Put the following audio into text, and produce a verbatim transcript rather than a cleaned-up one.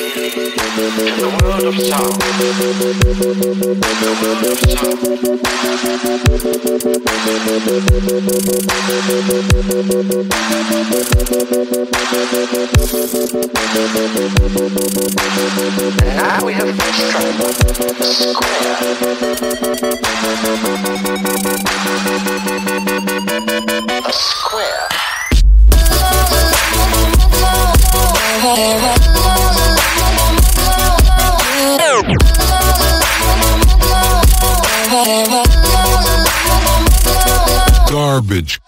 in the world of sound, and now we have constructed a square, a square. Garbage.